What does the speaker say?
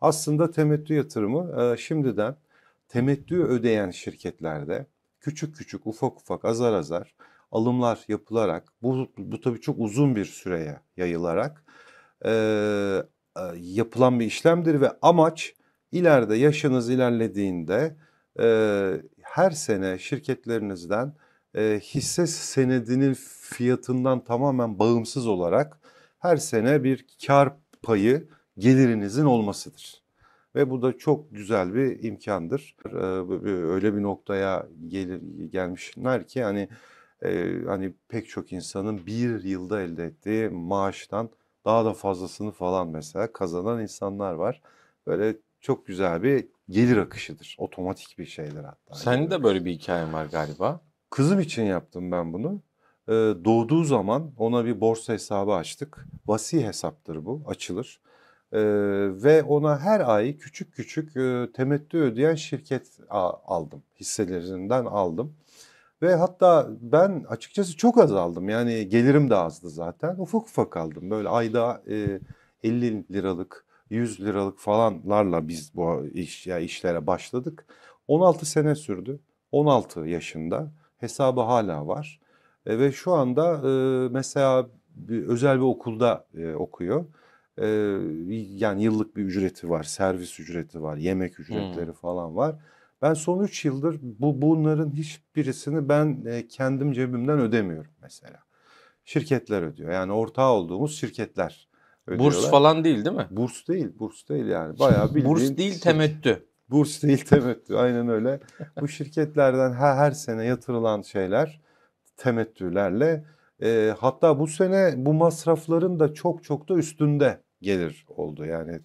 Aslında temettü yatırımı şimdiden temettü ödeyen şirketlerde küçük küçük, ufak ufak, azar azar alımlar yapılarak, bu tabii çok uzun bir süreye yayılarak yapılan bir işlemdir ve amaç ileride yaşınız ilerlediğinde her sene şirketlerinizden hisse senedinin fiyatından tamamen bağımsız olarak her sene bir kar payı gelirinizin olmasıdır. Ve bu da çok güzel bir imkandır. Öyle bir noktaya gelmişler ki hani pek çok insanın bir yılda elde ettiği maaştan daha da fazlasını falan mesela kazanan insanlar var. Böyle çok güzel bir gelir akışıdır. Otomatik bir şeyler hatta. Senin de böyle bir hikayen var galiba. Kızım için yaptım ben bunu. Doğduğu zaman ona bir borsa hesabı açtık. Vasi hesaptır bu, açılır. Ve ona her ay küçük küçük temettü ödeyen şirket aldım. Hisselerinden aldım. Ve hatta ben açıkçası çok az aldım. Yani gelirim de azdı zaten. Ufak ufak aldım. Böyle ayda 50 liralık, 100 liralık falanlarla biz bu işlere başladık. 16 sene sürdü. 16 yaşında. Hesabı hala var. Ve şu anda mesela özel bir okulda okuyor. Yani yıllık bir ücreti var, servis ücreti var, yemek ücretleri falan var. Ben son 3 yıldır bunların hiçbirisini ben kendim cebimden ödemiyorum mesela. Şirketler ödüyor. Yani ortağı olduğumuz şirketler ödüyorlar. Burs falan değil, değil mi? Burs değil yani. Bayağı bildiğin burs değil, temettü. Burs değil, temettü. Aynen öyle. Bu şirketlerden her sene yatırılan şeyler temettülerle. Hatta bu sene bu masrafların da çok çok da üstünde gelir oldu yani.